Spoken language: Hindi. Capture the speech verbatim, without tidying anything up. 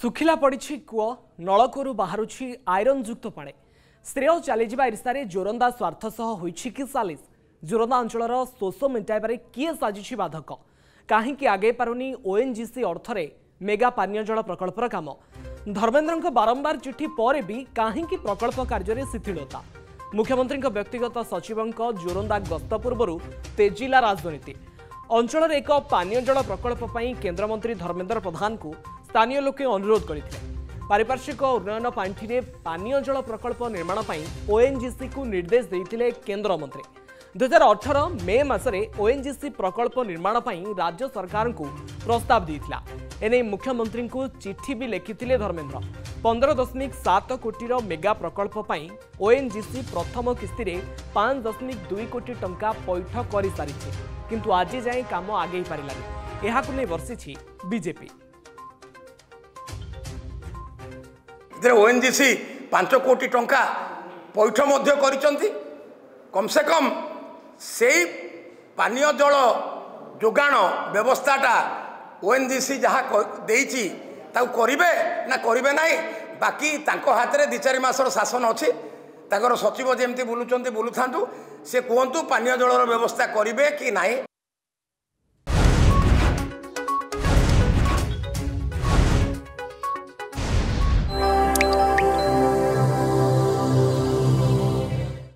सुखिला पड़ी कूओ नलकूर बाहु आयरन युक्त पाने श्रेय चलीजा ईर्षार जोरंदा स्वार्थ सह हो सालिस जोरंदा अंचल शोष मेटाइबार किए साजिश बाधक कहीं आगे पारुनी ओएनजीसी अर्थरे मेगा पानी जल प्रकल्पर कम धर्मेन्द्र बारंबार चिठी पर भी कहीं प्रकल्प कार्य शिथिलता मुख्यमंत्री व्यक्तिगत सचिव जोरंदा गत पूर्व तेजिला राजनीति अंचल एक पानी जल प्रकल्प केन्द्रमंत्री धर्मेन्द्र प्रधान को स्थानीय लोके अनुरोध करते पारिपार्श्विक उन्नयन पांठि में पानी जल प्रकल्प निर्माण पर ओएनजीसी को निर्देश देते केन्द्रमंत्री दुहजार अठर मे मसरे ओएनजीसी प्रकल्प निर्माण पर राज्य सरकार को प्रस्ताव देता एने मुख्यमंत्री को चिठी भी लिखिते धर्मेन्द्र पंद्रह दशमिक सात कोटी मेगा प्रकल्प पर ओएनजीसी प्रथम किस्ती में पांच दशमिक दुई कोटी टंका पैठ कर सारी किंतु आज जाए काम आगे पारानी यह बर्षि बीजेपी ओएनजीसी पांच कोटी टंका पैठ कम से कम से पानी जल जोगाण व्यवस्थाटा ओएनजीसी जहाँ देइछि ताऊ करिबे ना करिबे नाही बाकी तांको हाथ में दि चार मासर शासन अच्छी सचिव जमी बुलूँ बुलू था से कहतु पानी जल व्यवस्था करेंगे कि नहीं